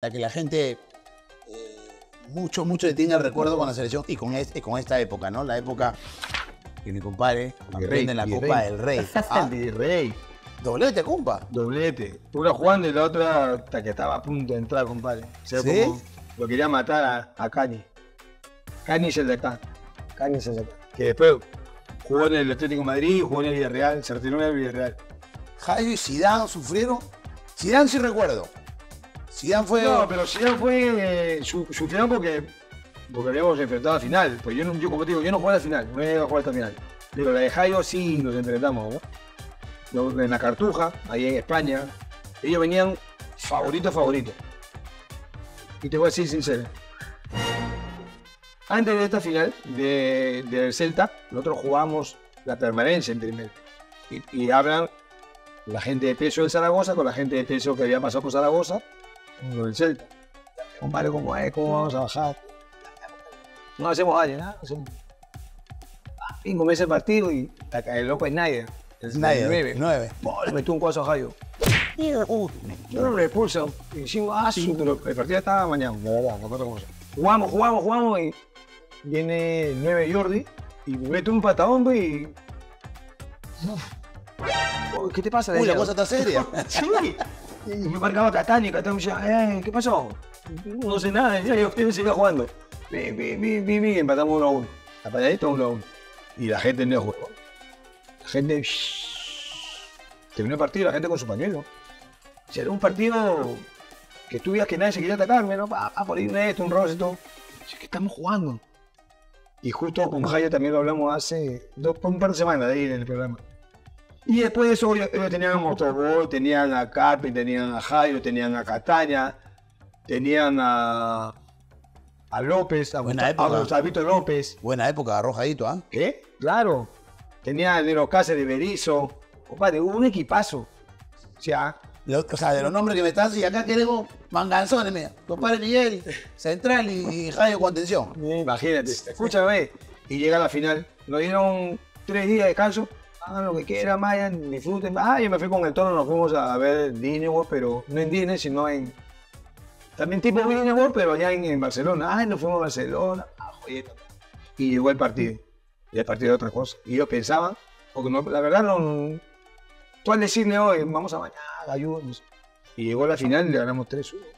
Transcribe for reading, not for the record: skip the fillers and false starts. La que la gente mucho le tiene el recuerdo con la selección y con esta época, ¿no? La época que mi compadre aprende en la Copa del Rey. El Rey. Doblete, compa. Doblete. Una jugando y la otra hasta que estaba a punto de entrar, compadre. O sea, ¿sí? Como lo quería matar a Cani. Cani es el de acá. Cani es el de acá. Que después jugó en el Atlético de Madrid, jugó en el Villarreal, se retiró en el Villarreal. Jayo y Zidane sufrieron. Zidane sí recuerdo. Zidane fue... No, pero Zidane fue sufriendo porque habíamos enfrentado a final. Pues yo como te digo, yo no jugué a la final, no iba a jugar a esta final. Pero la de Jayo sí nos enfrentamos, ¿no? En la Cartuja, ahí en España. Ellos venían favoritos. Y te voy a decir sincero. Antes de esta final del Celta, nosotros jugamos la permanencia en primer. Y hablan la gente de peso del Zaragoza con la gente de peso que había pasado por Zaragoza. Lo del Celta. Compadre, ¿cómo vamos a bajar? No hacemos daño, ¿no? Y comienza el partido y el loco es Snyder. El 9. Le metió un cuazo a Jayo. Yo lo repulso. Y decimos, el partido estaba mañana, la verdad, no pasa cosa. Jugamos y viene el 9 Jordi y mete un patadón, güey. ¿Qué te pasa? La cosa está seria. Sí. Y me marcaba Catán me decía, ¿qué pasó? No sé nada, yo seguía jugando. Empatamos 1-1. La patadita 1-1. Y la gente no jugó. La gente... Terminó el partido, la gente con su pañuelo. O sea, era un partido que tú veías que nadie se quería atacarme, ¿no? Por ir de esto, un roce y todo. Es que estamos jugando. Y justo con Jayo también lo hablamos hace un par de semanas de ahí en el programa. Y después de eso, ellos tenían a Motorbol, tenían a Carpi, tenían a Jayo, tenían a Cataña, tenían a López, a Gustavito López. Buena época, arrojadito, ¿ah? ¿Qué? Claro. Tenían a Nero Cáceres, Berizzo. Compadre, hubo un equipazo. O sea, de los nombres que me están, y acá queremos manganzones, mira. Compadre Miguel, Central y Jayo contención. Imagínate, escúchame. Y llega a la final. Nos dieron 3 días de descanso. Hagan lo que quieran, vayan, disfruten. Yo me fui con el Toro, nos fuimos a ver Disney World, pero no en Disney, sino en... También tipo Disney World, pero allá en Barcelona. Nos fuimos a Barcelona. Y llegó el partido. Y el partido de otra cosa. Y yo pensaba, porque no, la verdad no... Tú al decirle hoy, vamos a mañana, ayúdanos. Y llegó la final y le ganamos 3-1.